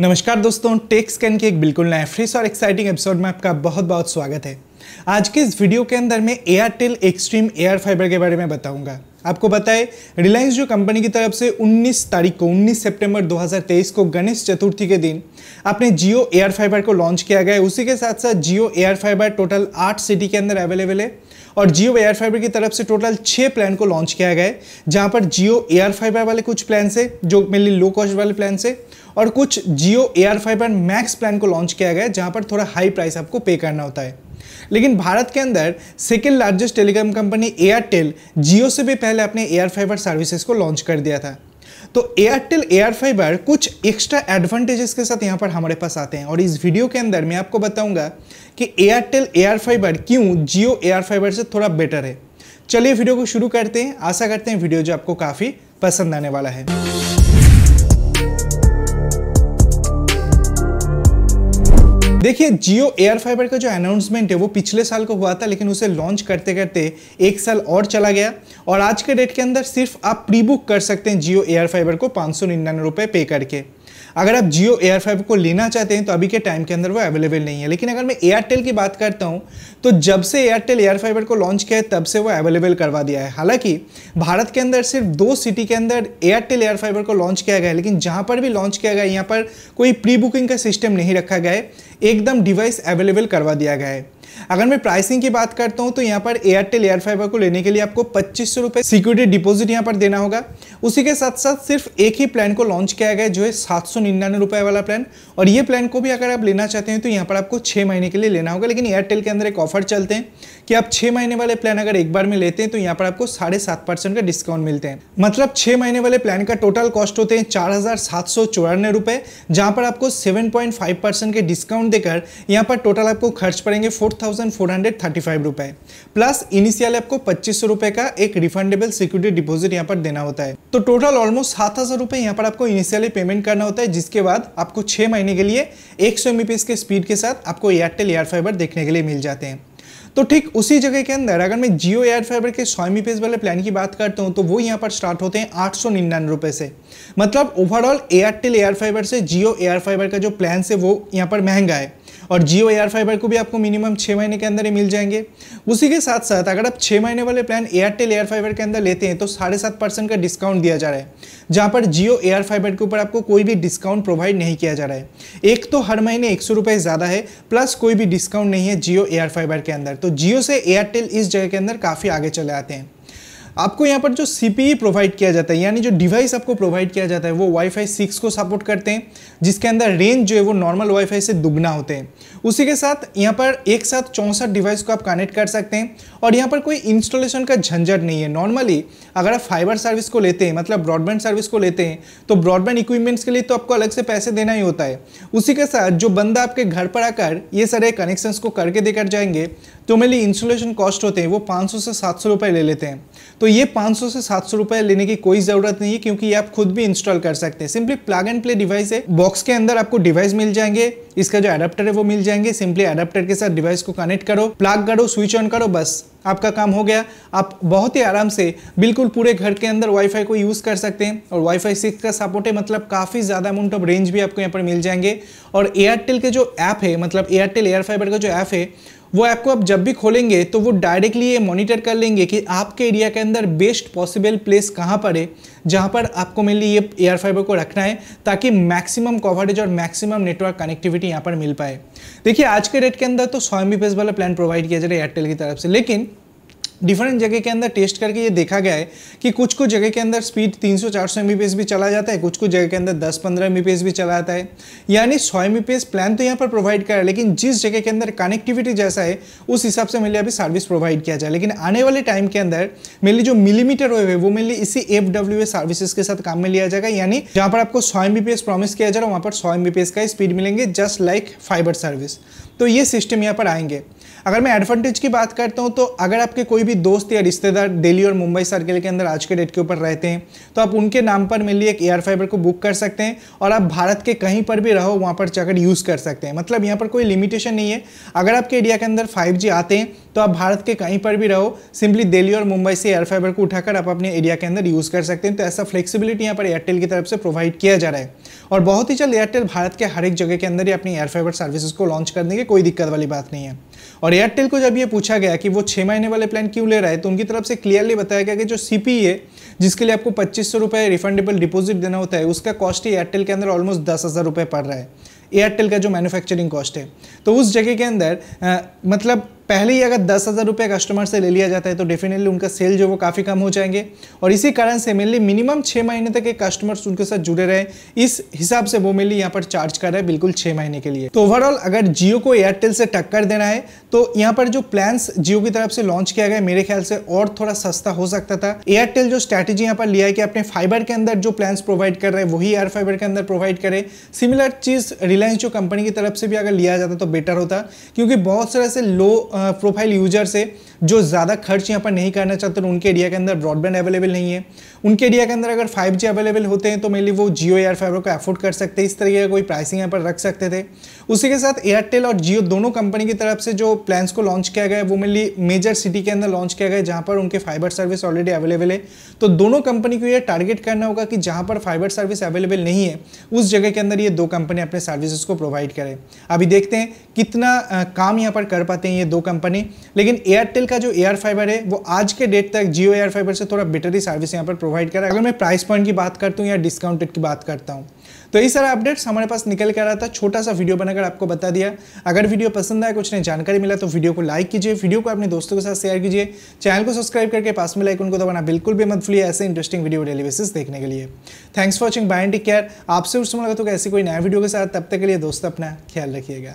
नमस्कार दोस्तों, take scan की एक बिल्कुल नया फ्रेश और एक्साइटिंग एपिसोड में आपका बहुत बहुत स्वागत है। आज के इस वीडियो के अंदर मैं एयरटेल एक्सट्रीम एयरफाइबर के बारे में बताऊंगा। आपको बताए, रिलायंस जो कंपनी की तरफ से 19 सितंबर 2023 को गणेश चतुर्थी के दिन अपने जियो एयरफाइबर को लॉन्च किया गया है। उसी के साथ साथ जियो एयरफाइबर टोटल 8 सिटी के अंदर अवेलेबल है और जियो एयरफाइबर की तरफ से टोटल 6 प्लान को लॉन्च किया गया है, जहाँ पर जियो एयरफाइबर वाले कुछ प्लान है जो मेनली लो कॉस्ट वाले प्लान है, और कुछ जियो एयरफाइबर मैक्स प्लान को लॉन्च किया गया है जहाँ पर थोड़ा हाई प्राइस आपको पे करना होता है। लेकिन भारत के अंदर second largest telecom company Airtel Jio से भी पहले अपने एयरफाइबर सर्विसेज को लॉन्च कर दिया था। तो एयरटेल एयरफाइबर कुछ एक्स्ट्रा एडवांटेजेस के साथ यहाँ पर हमारे पास आते हैं, और इस वीडियो के अंदर मैं आपको बताऊंगा कि एयरटेल एयरफाइबर क्यों जियो एयरफाइबर से थोड़ा बेटर है। चलिए वीडियो को शुरू करते हैं। आशा करते हैं वीडियो जो आपको काफ़ी पसंद आने वाला है। देखिए, जियो एयरफाइबर का जो अनाउंसमेंट है वो पिछले साल को हुआ था, लेकिन उसे लॉन्च करते करते 1 साल और चला गया, और आज के डेट के अंदर सिर्फ आप प्री बुक कर सकते हैं जियो एयरफाइबर को 599 रुपये पे करके। अगर आप जियो एयरफाइबर को लेना चाहते हैं तो अभी के टाइम के अंदर वो अवेलेबल नहीं है। लेकिन अगर मैं एयरटेल की बात करता हूं तो जब से एयरटेल एयरफाइबर को लॉन्च किया है तब से वो अवेलेबल करवा दिया है। हालांकि भारत के अंदर सिर्फ 2 सिटी के अंदर एयरटेल एयरफाइबर को लॉन्च किया गया है, लेकिन जहाँ पर भी लॉन्च किया गया है यहाँ पर कोई प्री बुकिंग का सिस्टम नहीं रखा गया है, एकदम डिवाइस अवेलेबल करवा दिया गया है। अगर मैं प्राइसिंग की बात करता हूं तो यहाँ पर एयरटेल एयरफाइबर को लेने के लिए आपको 2500 रुपये सिक्योरिटी डिपॉजिट यहाँ पर देना होगा। उसी के साथ साथ सिर्फ एक ही प्लान को लॉन्च किया गया जो है 799 रुपये वाला प्लान, और ये प्लान को भी अगर आप लेना चाहते हैं तो यहाँ पर आपको 6 महीने के लिए लेना होगा। लेकिन एयरटेल के अंदर एक ऑफर चलते हैं कि आप 6 महीने वाले प्लान अगर एक बार में लेते हैं तो यहाँ पर आपको 7.5% का डिस्काउंट मिलते हैं। मतलब 6 महीने वाले प्लान का टोटल कॉस्ट होते हैं 4794 रुपये, जहाँ पर आपको 7.5% के डिस्काउंट देकर यहाँ पर टोटल आपको खर्च पड़ेंगे 4,435 रुपये, प्लस इनिशियल आपको 2500 रुपये का एक रिफंडेबल सिक्योरिटी डिपॉजिट यहाँ पर देना होता है। तो टोटल ऑलमोस्ट 7,000 रुपये यहाँ पर आपको इनिशियली पेमेंट करना होता है, जिसके बाद आपको 6 महीने के लिए 100 एमबीपीएस के स्पीड के साथ आपको एयरटेल एयरफाइबर देखने के लिए मिल जाते हैं। तो ठीक उसी जगह के अंदर अगर मैं जियो एयरफाइबर के 100 एमबीपीएस वाले प्लान की बात करता हूं तो वो यहां पर स्टार्ट होते हैं 899 रुपये से। मतलब ओवरऑल एयरटेल एयरफाइबर से जियो एयरफाइबर का जो प्लान है वो यहां पर महंगा है, और जियो एयरफाइबर को भी आपको मिनिमम 6 महीने के अंदर ही मिल जाएंगे। उसी के साथ साथ अगर आप 6 महीने वाले प्लान एयरटेल एयरफाइबर के अंदर लेते हैं तो 7.5% का डिस्काउंट दिया जा रहा है, जहाँ पर जियो एयरफाइबर के ऊपर आपको कोई भी डिस्काउंट प्रोवाइड नहीं किया जा रहा है। एक तो हर महीने 100 रुपये ज़्यादा है, प्लस कोई भी डिस्काउंट नहीं है जियो एयरफाइबर के अंदर। तो जियो से एयरटेल इस जगह के अंदर काफ़ी आगे चले आते हैं। आपको यहाँ पर जो CPE प्रोवाइड किया जाता है, यानी जो डिवाइस आपको प्रोवाइड किया जाता है, वो वाईफाई 6 को सपोर्ट करते हैं, जिसके अंदर रेंज जो है वो नॉर्मल वाईफाई से दुगना होते हैं। उसी के साथ यहाँ पर एक साथ 64 डिवाइस को आप कनेक्ट कर सकते हैं, और यहाँ पर कोई इंस्टॉलेशन का झंझट नहीं है। नॉर्मली अगर आप फाइबर सर्विस को लेते हैं, मतलब ब्रॉडबैंड सर्विस को लेते हैं, तो ब्रॉडबैंड इक्विपमेंट्स के लिए तो आपको अलग से पैसे देना ही होता है। उसी के साथ जो बंदा आपके घर पर आकर ये सारे कनेक्शंस को करके देकर जाएंगे तो मेनली इंस्टॉलेशन कॉस्ट होते हैं वो 500 से 700 रुपये ले लेते हैं। तो ये 500 से 700 रुपये लेने की कोई ज़रूरत नहीं है, क्योंकि ये आप खुद भी इंस्टॉल कर सकते हैं। Simply plug and play device है, बॉक्स के अंदर आपको डिवाइस मिल जाएंगे, इसका जो अडाप्टर है वो मिल जाएंगे। सिंपली अडाप्टर के साथ डिवाइस को कनेक्ट करो, प्लग करो, स्विच ऑन करो, बस आपका काम हो गया। आप बहुत ही आराम से बिल्कुल पूरे घर के अंदर वाईफाई को यूज़ कर सकते हैं, और वाईफाई 6 का सपोर्ट है, मतलब काफ़ी ज़्यादा अमाउंट ऑफ रेंज भी आपको यहाँ पर मिल जाएंगे। और एयरटेल के जो ऐप है, मतलब एयरटेल एयरफाइबर का जो ऐप है, वो ऐप को आप जब भी खोलेंगे तो वो डायरेक्टली ये मॉनिटर कर लेंगे कि आपके एरिया के अंदर बेस्ट पॉसिबल प्लेस कहाँ पर है जहाँ पर आपको मेनली ये एयरफाइबर को रखना है, ताकि मैक्सिमम कवरेज और मैक्सिमम नेटवर्क कनेक्टिविटी यहाँ पर मिल पाए। देखिए, आज के डेट के अंदर तो 100 एमबीपीएस वाला प्लान प्रोवाइड किया जा रहा है एयरटेल की तरफ से, लेकिन डिफरेंट जगह के अंदर टेस्ट करके ये देखा गया है कि कुछ कुछ जगह के अंदर स्पीड 300-400 एमबीपीएस भी चला जाता है, कुछ कुछ जगह के अंदर 10-15 एमबीपीएस भी चला जाता है। यानी 100 एमबीपीएस प्लान तो यहाँ पर प्रोवाइड कर, लेकिन जिस जगह के अंदर कनेक्टिविटी जैसा है उस हिसाब से मेनली अभी सर्विस प्रोवाइड किया जाए। लेकिन आने वाले टाइम के अंदर मेनली जो मिलीमीटर वेव है वो मेनली इसी FWA सर्विसेज के साथ काम में लिया जाएगा, यानी जहाँ पर आपको 100 एमबीपीएस प्रॉमिस किया जा रहा है वहाँ पर 100 एमबीपीएस का स्पीड मिलेंगे, जस्ट लाइक फाइबर सर्विस। तो ये सिस्टम यहाँ पर आएंगे। अगर मैं एडवांटेज की बात करता हूँ तो अगर आपके कोई भी दोस्त या रिश्तेदार दिल्ली और मुंबई सर्कल के अंदर आज के डेट के ऊपर रहते हैं तो आप उनके नाम पर मेनली एक एयरफाइबर को बुक कर सकते हैं, और आप भारत के कहीं पर भी रहो वहाँ पर जाकर यूज़ कर सकते हैं। मतलब यहाँ पर कोई लिमिटेशन नहीं है। अगर आपके एरिया के अंदर 5G आते हैं तो आप भारत के कहीं पर भी रहो, सिंपली दिल्ली और मुंबई से एयरफाइबर को उठाकर आप अपने एरिया के अंदर यूज़ कर सकते हैं। तो ऐसा फ्लेक्सिबिलिटी यहाँ पर एयरटेल की तरफ से प्रोवाइड किया जा रहा है। और बहुत ही जल्द एयरटेल भारत के हर एक जगह के अंदर ही अपनी एयरफाइबर सर्विसेज को लॉन्च करने की कोई दिक्कत वाली बात नहीं है। और एयरटेल को जब ये पूछा गया कि वो 6 महीने वाले प्लान क्यों ले रहा है, तो उनकी तरफ से क्लियरली बताया गया कि जो CPE है, जिसके लिए आपको 2500 रुपये रिफंडेबल डिपॉजिट देना होता है, उसका कॉस्ट ही एयरटेल के अंदर ऑलमोस्ट 10,000 रुपये पड़ रहा है, एयरटेल का जो मैन्युफैक्चरिंग कॉस्ट है। तो उस जगह के अंदर मतलब पहले ही अगर 10,000 रुपये कस्टमर से ले लिया जाता है तो डेफिनेटली उनका सेल जो वो काफ़ी कम हो जाएंगे, और इसी कारण से मेनली मिनिमम 6 महीने तक एक कस्टमर्स उनके साथ जुड़े रहे, इस हिसाब से वो मेनली यहाँ पर चार्ज कर रहा है बिल्कुल 6 महीने के लिए। तो ओवरऑल अगर जियो को एयरटेल से टक्कर देना है तो यहाँ पर जो प्लान्स जियो की तरफ से लॉन्च किया गया मेरे ख्याल से और थोड़ा सस्ता हो सकता था। एयरटेल जो स्ट्रैटेजी यहाँ पर लिया है कि अपने फाइबर के अंदर जो प्लान्स प्रोवाइड कर रहे हैं वही एयर फाइबर के अंदर प्रोवाइड करे, सिमिलर चीज़ रिलायंस जो कंपनी की तरफ से भी अगर लिया जाता तो बेटर होता, क्योंकि बहुत सारे ऐसे लो प्रोफाइल यूजर्स है जो ज़्यादा खर्च यहाँ पर नहीं करना चाहते, उनके एरिया के अंदर ब्रॉडबैंड अवेलेबल नहीं है, उनके एरिया के अंदर अगर 5G अवेलेबल होते हैं तो मेनली वो जियो एयर फाइबर को अफोर्ड कर सकते हैं, इस तरीके का कोई प्राइसिंग यहाँ पर रख सकते थे। उसी के साथ एयरटेल और जियो दोनों कंपनी की तरफ से जो प्लान्स को लॉन्च किया गया है वो मेनली मेजर सिटी के अंदर लॉन्च किया गया है जहाँ पर उनके फाइबर सर्विस ऑलरेडी अवेलेबल है। तो दोनों कंपनी को ये टारगेट करना होगा कि जहाँ पर फाइबर सर्विस अवेलेबल नहीं है उस जगह के अंदर ये दो कंपनी अपने सर्विसेज को प्रोवाइड करें। अभी देखते हैं कितना काम यहाँ पर कर पाते हैं ये दो कंपनी, लेकिन एयरटेल का जो एयर फाइबर है वो आज के डेट तक जियो एयर फाइबर से थोड़ा बेटर ही सर्विस यहाँ पर प्रोवाइड कर रहा है, अगर मैं प्राइस पॉइंट की बात करता हूँ या डिस्काउंटेड की बात करता हूँ। तो ये सारा अपडेट्स हमारे पास निकल कर रहा था, छोटा सा वीडियो बनाकर आपको बता दिया। अगर वीडियो पसंद आया, कुछ नई जानकारी मिला तो वीडियो को लाइक कीजिए, वीडियो को अपने दोस्तों के साथ शेयर कीजिए, चैनल को सब्सक्राइब करके पास में लाइक उनको दबाना बिल्कुल भी मत भूलिए ऐसे इंटरेस्टिंग वीडियो डेली बेसिस देखने के लिए। Thanks for watching, bye and take care. आपसे उसमें लगा तो ऐसी कोई नया वीडियो के साथ, तब तक के लिए दोस्तों अपना ख्याल रखिएगा।